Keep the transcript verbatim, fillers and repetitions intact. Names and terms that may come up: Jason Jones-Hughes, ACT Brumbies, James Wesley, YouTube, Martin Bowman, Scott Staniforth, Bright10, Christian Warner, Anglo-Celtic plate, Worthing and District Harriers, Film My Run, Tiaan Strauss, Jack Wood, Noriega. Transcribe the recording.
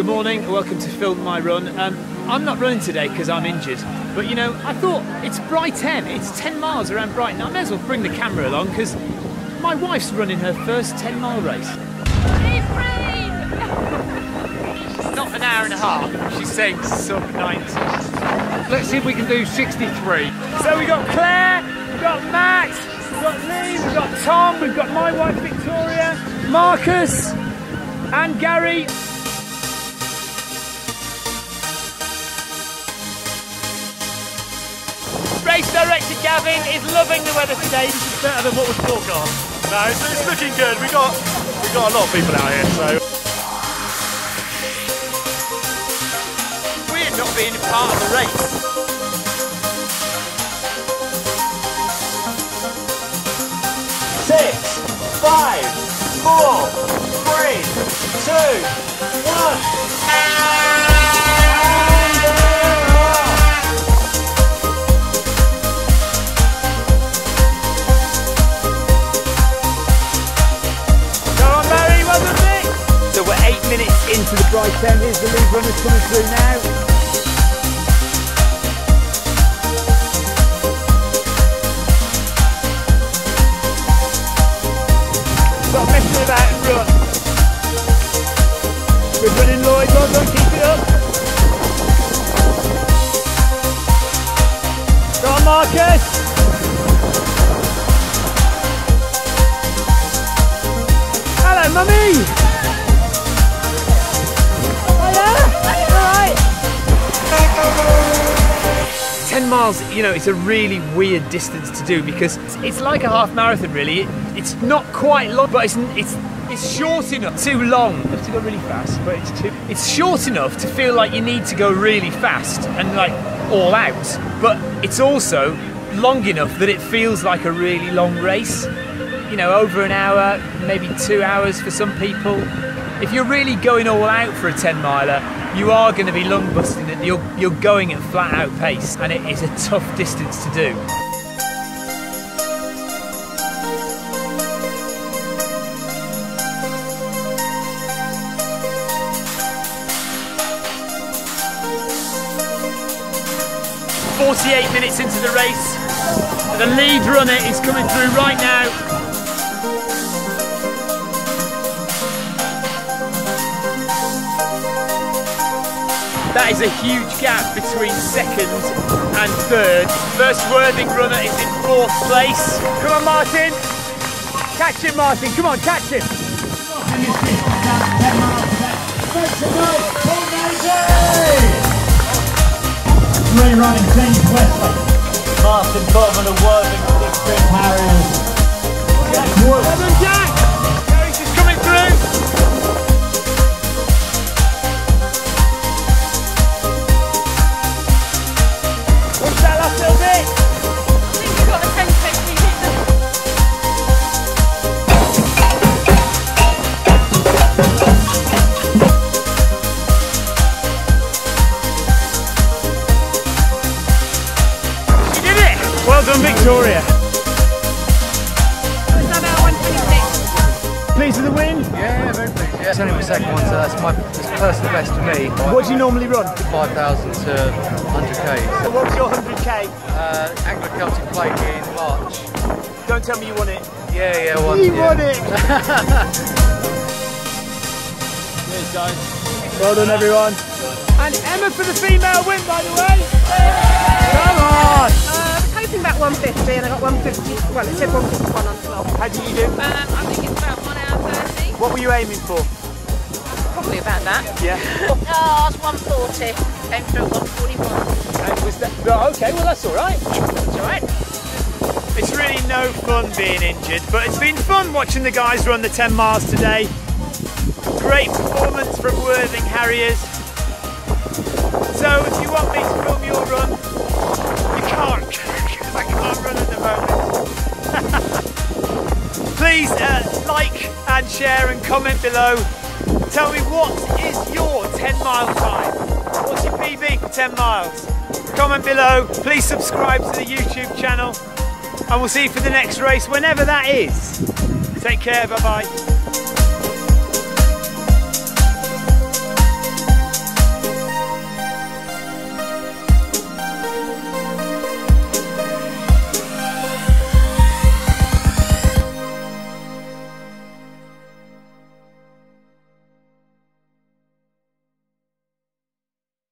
Good morning, welcome to Film My Run. Um, I'm not running today because I'm injured, but you know, I thought it's Bright ten, it's ten miles around Brighton. I may as well bring the camera along because my wife's running her first ten mile race. It's not an hour and a half, she's saying sub ninety. Let's see if we can do sixty-three. So we've got Claire, we've got Max, we've got Lee, we've got Tom, we've got my wife Victoria, Marcus, and Gary. Race director Gavin is loving the weather today. This is better than what was forecast. No, it's, it's looking good. We got we got a lot of people out here, so we're not being a part of the race. Six, five, four, three, two, one. Minutes into the Bright ten, here's the lead runners coming through now. Stop messing about and run. We're running Lloyd, well done, keep it up. Go on, Marcus. Hello, mummy. ten miles, you know, it's a really weird distance to do because it's, it's like a half marathon, really. It, it's not quite long, but it's it's it's short enough. Too long. You have to go really fast, but it's too. It's short enough to feel like you need to go really fast and like all out, but it's also long enough that it feels like a really long race. You know, over an hour, maybe two hours for some people. If you're really going all out for a ten miler, you are going to be lung busting and you're, you're going at flat out pace, and it is a tough distance to do. forty-eight minutes into the race, the lead runner is coming through right now. That is a huge gap between second and third. First Worthing runner is in fourth place. Come on, Martin. Catch him, Martin. Come on, catch him. Three running James Wesley. Martin Bowman of Worthing and District Harriers. Jack Wood. Jack. Harris is coming through. Victoria. Pleased with the win? Yeah, very pleased. Yeah. It's only my second one, so that's my that's personal best for me. What do you normally run? five thousand to one hundred K. So what was your one hundred K? Uh, Anglo-Celtic plate in March. Don't tell me you won it. Yeah, yeah, I won it. You yeah. won it! Cheers, guys. Well done, everyone. And Emma for the female win, by the way. Come on! About one fifty, and I got one fifty. Well, it said one fifty-one on the clock. How did you do? Um, I think it's about one hour thirty. What were you aiming for? Probably about that. Yeah. Oh, it's one forty. Came through at one forty-one. And was that? Oh, okay. Well, that's all right. It's all right. It's really no fun being injured, but it's been fun watching the guys run the ten miles today. Great performance from Worthing Harriers. So, if you want me to film your run, you can't. I can't run at the moment. Please uh, like and share and comment below. Tell me, what is your ten mile time? What's your P B for ten miles? Comment below. Please subscribe to the YouTube channel, and we'll see you for the next race, whenever that is. Take care, bye bye.